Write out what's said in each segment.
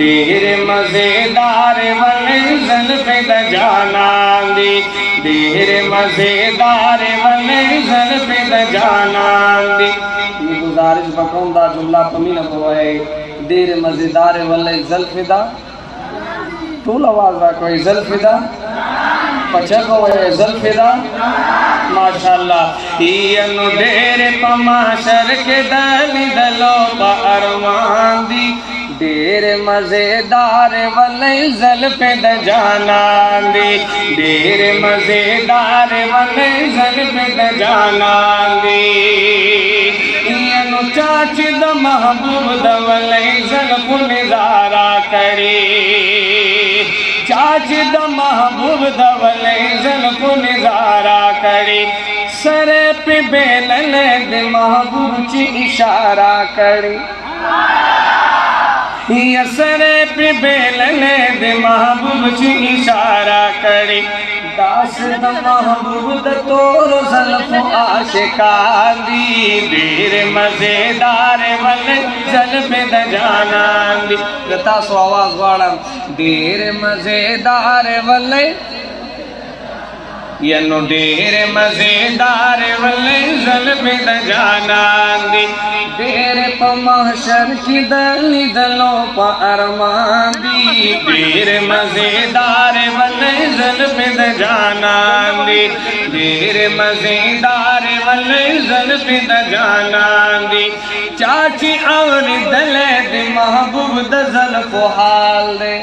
देर मजेदार वंजन पे दजाना दी, देर मजेदार वंजन पे दजाना दी। ये गुजारिश बकौंदा जुमला कमी न कोए, देर मजेदार वंजन पे दा तू आवाज दा कोई जल्फे दा पछा कोए जल्फे दा। माशाल्लाह ये नु देर पमाशर के दल दलो बरवान दी, देर मजेदार वाले ज़ल्फ़े दजाना दी, देर मजेदार वाले ज़ल्फ़े दजाना दी। इनु चाच द महबूब द वाले ज़ल्फ़ निज़ारा करे, चाच द महबूब द वाले ज़ल्फ़ निज़ारा करे। सर पे बेलन दे महबूब ची इशारा करे, सर पे बेलने दे महबूब जी इशारा करे। दास द महबूब द तोर ज़ल्फ़ो आशिकार दी, देर मजेदार वाले ज़ल्फ़े दजाना दी। तासो आवाज़ वाड़ा देर मजेदार वाले, यनु देर मजेदार वाले ज़ल्फ़े दजाना दी। देर पमाशर की दली दलों पर अरमान दी, देर मजेदार वाले ज़ल्फ़े दजाना दी, देर मजेदार वाले ज़ल्फ़े दजाना दी। चाची और दले दे महबूब द ज़ल्फ़ो हाल दे,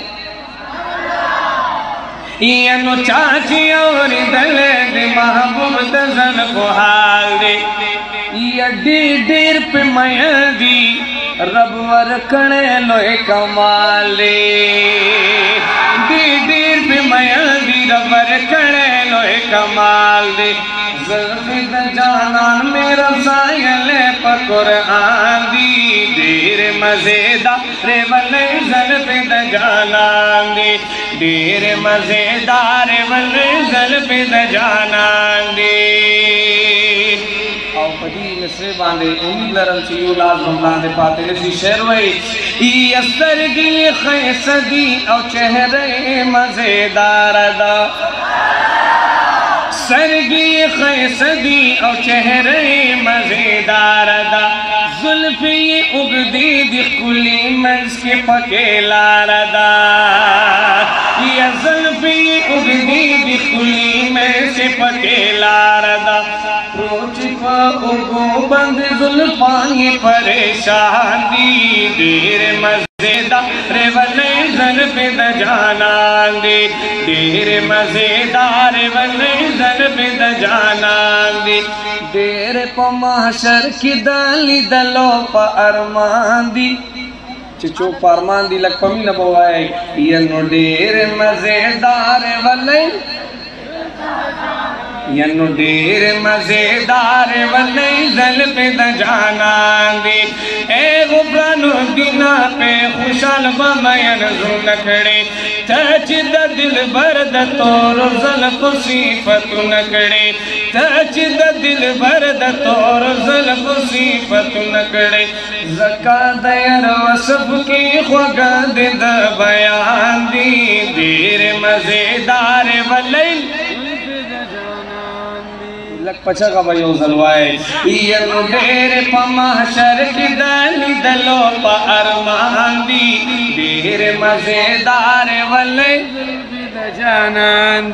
यनु चाची और दले दे महबूब द ज़ल्फ़ो हाल दे। ये डीर पे मैं दी रबवर कणे लोए कमाले, डीर पे मैं दी रबर कणे लोए कमाल दे। ज़ल्फ़े दजाना मेरा सायल पकुर आंदी, देर मजेदार वाले ज़ल्फ़े दजाना दी, देर मजेदार वाले ज़ल्फ़े दजाना दी। बांधे लरम बांधे पाते शेर वही सदी और चेहरे मजेदार दा, सरगी सदी और चेहरे मजेदार दा। जुल्फी उगदी दिखुली मंस के पकेला दा, ये जुल्फी उगदी दिखुली में से पकेला दा। बंद जुल्फ़ानी परेशान दी, देर मजेदार वाले ज़ल्फ़े दजाना दी, देर मजेदार वाले ज़ल्फ़े दजाना दी। देर पमाशर की दली दलो पर अरमान दी, चिचो परमान दी लग पमी न बोए। यनु देर मजेदार वाले, यनु देर मजेदार वाले ज़ल्फ़े दजाना दी। ए गुब्रानु दिना पे खुशाल बमयन नखड़े, तच द दिल बरद तोर ज़ल्फ़ो सिफ़त नखड़े, तच द दिल बरद तोर ज़ल्फ़ो सिफ़त नखड़े। ज़का दयर वसफ की ख्वागा दिद बयान दी, देर मजेदार वाले लग पचा का भाई जलवाए। यनु देर पमाशर की दली दलो पर अरमान दी, देर मजेदार वाले दजाना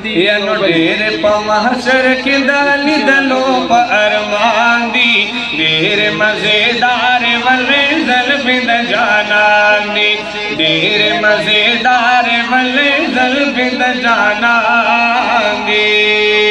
दी। यनु देर पमाशर की दली दलो पर अरमान दी, देर मजेदार वाले ज़ल्फ़े दजाना दी, देर मजेदार वाले ज़ल्फ़े दजाना दी।